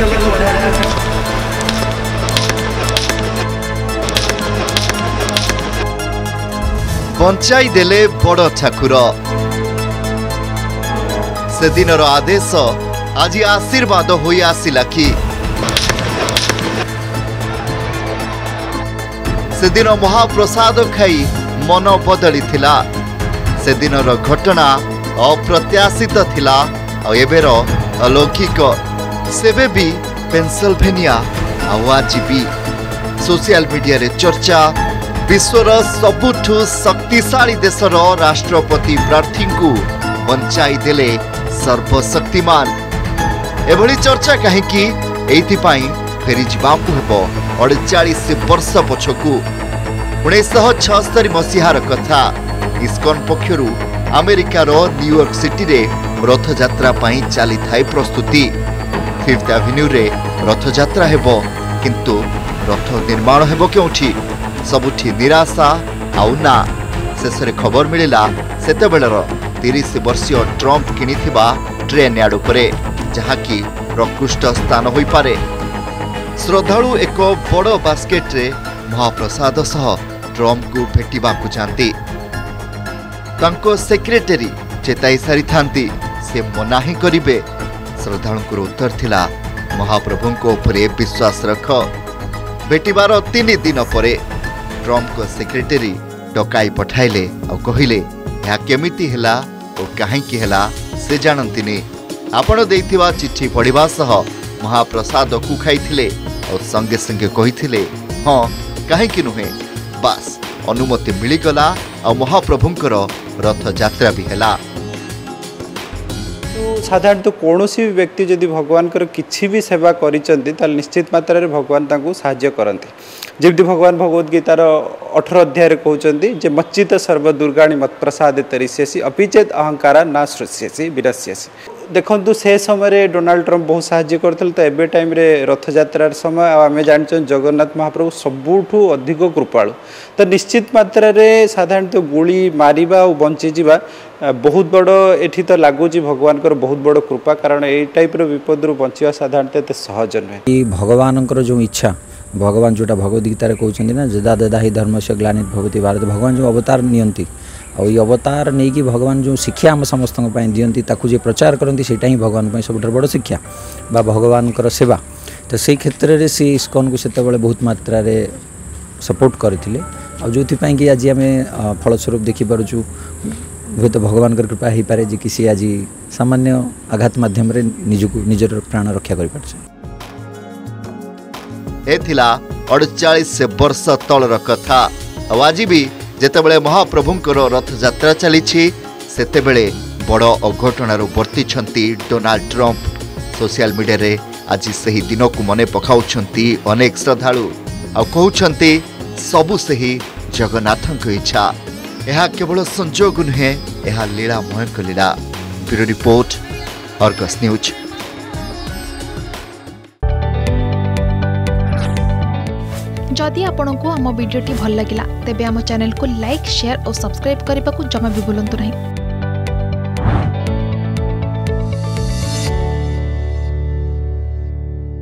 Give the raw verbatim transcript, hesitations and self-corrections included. चलो बंचाई देले बड़ ठाकुर से दिनर आदेश आज आशीर्वाद होई आसिला कि सेदिन महाप्रसाद खाई मन बदली थिला। सेदिनर घटना अप्रत्याशित थिला और एबेर अलौकिक सेबे भी पेंसिल्वेनिया आवाज भी सोशल मीडिया रे चर्चा। विश्वर सबुठु शक्तिशाली देशर राष्ट्रपति प्रार्थी को बंचाई देले सर्वशक्तिमान। एभली चर्चा कहीं फेरी जावाक हेबो अड़चाश वर्ष पछकू उन्नीस सौ छिहत्तर मसीहार कथा। इस्कन पक्षर आमेरिकार न्यूयॉर्क सिटी रे रथयात्रा पाई चली थाए प्रस्तुति। फिफ्थ एवेन्यू रे रथयात्रा हेबो किंतु रथ निर्माण हेबो केउठी सबुठी निराशा आउ ना। शेषरे खबर मिलिला सेतेबेलर तीस वर्षीय ट्रम्प किनिथिबा ट्रेन यार्ड उपरे जहा कि प्रकृष्ट स्थान होई पारे। श्रद्धालु एक बड़ बास्केट रे महाप्रसाद सह ट्रम्प को भेटा जाती सेक्रेटेरी चेताई सारी थांती से मनाही करे। श्रद्धालु उत्तर थिला महाप्रभु को उपरे विश्वास रख। भेटार तीन दिन पर ट्रम्प को सेक्रेटेरी डकाई पठाइले और कहले या केमिति हला और कहीं हला से जानती आपण देथिबा चिट्ठी पढ़िबा सह महाप्रसाद को खाई और संगे संगे कही हाँ कहीं नुहे बास अनुमति मिलगला और महाप्रभुंर रथ यात्रा भी हैला। साधारणतः तो कौन भी व्यक्ति जदि भगवान किसी भी सेवा कर निश्चित मात्रा भगवान साज्य करते। जमी भगवान भगवत गीतार अठर अध्याय कहते मच्चित सर्व दुर्गाणी मत प्रसाद तरीसी अपिचेत अहंकारा ना सृष्यसी विराश्यसी। देखो से समय डोनाल्ड ट्रम्प बहुत साहय करते तो एवं टाइम रथ यात्रार समय आम जानते जगन्नाथ महाप्रभु सबुठू अधिक कृपालु तो निश्चित मात्रा साधारणतः तो गोली मारिबा और बंची जीवा बहुत बड़ एठी तो लगुच भगवान बहुत बड़ कृपा कारण ये टाइप विपद रु बचा साधारणतः सहज नुहे। भगवान जो इच्छा भगवान जोटा भगवद गीतार कहते ना जदा ददा ही धर्म से ग्लानित भगवती भारत भगवान जो अवतार नियंती और ये अवतार नहीं कि भगवान जो शिक्षा आम समस्त दियंती जे प्रचार करती से भगवान सब बड़ शिक्षा बा भगवान सेवा तो से क्षेत्र में सी इस्कन को सेत बहुत मात्रा रे सपोर्ट करते और जो कि आज आम फलस्वरूप देखिपु हे तो भगवान कृपा हो पाए कि सी आज सामान्य आघात मध्यम निजको निजर प्राण रक्षा कर अड़चाश वर्ष तलर कथा। और आज भी जेतेबेले महाप्रभुंकर रथ यात्रा चली सेतेबेले बड़ अघटणरू वर्ती डोनाल्ड ट्रम्प। सोशल मीडिया रे आज से ही दिन को मने पकाउछंती अनेक श्रद्धालु आ कहउछंती सबु से ही जगन्नाथ को इच्छा। यह केवल संजोग नुहे यह लीलामय लीला। Bureau report Argus news. जदि आपंक आम भिड्टे भल लगा तेब आम चैनल को लाइक शेयर और सब्सक्राइब करने को जमा भी भूलु नहीं।